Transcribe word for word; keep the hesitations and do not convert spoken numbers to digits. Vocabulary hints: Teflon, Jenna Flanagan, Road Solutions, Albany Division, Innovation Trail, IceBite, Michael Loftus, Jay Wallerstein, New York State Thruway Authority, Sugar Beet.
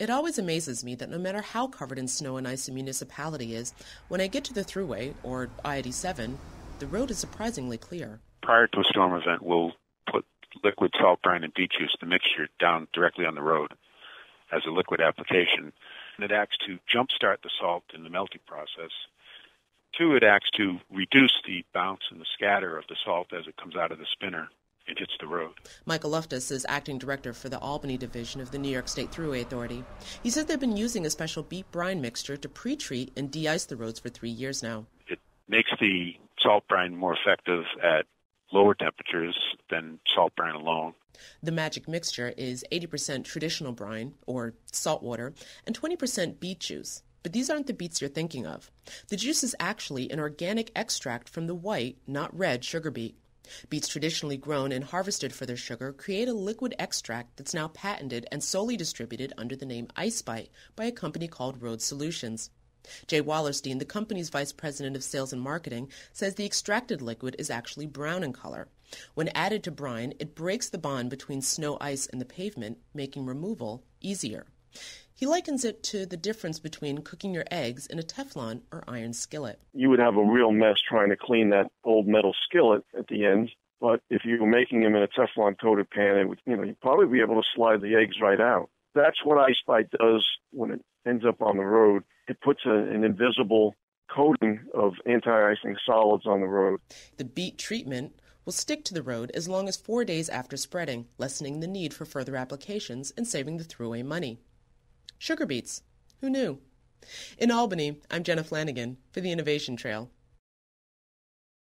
It always amazes me that no matter how covered in snow and ice a municipality is, when I get to the Thruway, or I eighty-seven, the road is surprisingly clear. Prior to a storm event, we'll put liquid salt, brine, and beet juice, the mixture, down directly on the road as a liquid application. And it acts to jumpstart the salt in the melting process. Two, it acts to reduce the bounce and the scatter of the salt as it comes out of the spinner and hits the road. Michael Loftus is acting director for the Albany Division of the New York State Thruway Authority. He said they've been using a special beet brine mixture to pre-treat and de-ice the roads for three years now. It makes the salt brine more effective at lower temperatures than salt brine alone. The magic mixture is eighty percent traditional brine, or salt water, and twenty percent beet juice. But these aren't the beets you're thinking of. The juice is actually an organic extract from the white, not red, sugar beet. Beets traditionally grown and harvested for their sugar create a liquid extract that's now patented and solely distributed under the name IceBite by a company called Road Solutions. Jay Wallerstein, the company's vice president of sales and marketing, says the extracted liquid is actually brown in color. When added to brine, it breaks the bond between snow, ice, and the pavement, making removal easier. He likens it to the difference between cooking your eggs in a Teflon or iron skillet. You would have a real mess trying to clean that old metal skillet at the end, but if you were making them in a Teflon-coated pan, it would, you know, you'd probably be able to slide the eggs right out. That's what IceBite does when it ends up on the road. It puts a, an invisible coating of anti-icing solids on the road. The beet treatment will stick to the road as long as four days after spreading, lessening the need for further applications and saving the Thruway money. Sugar beets. Who knew? In Albany, I'm Jenna Flanagan for the Innovation Trail.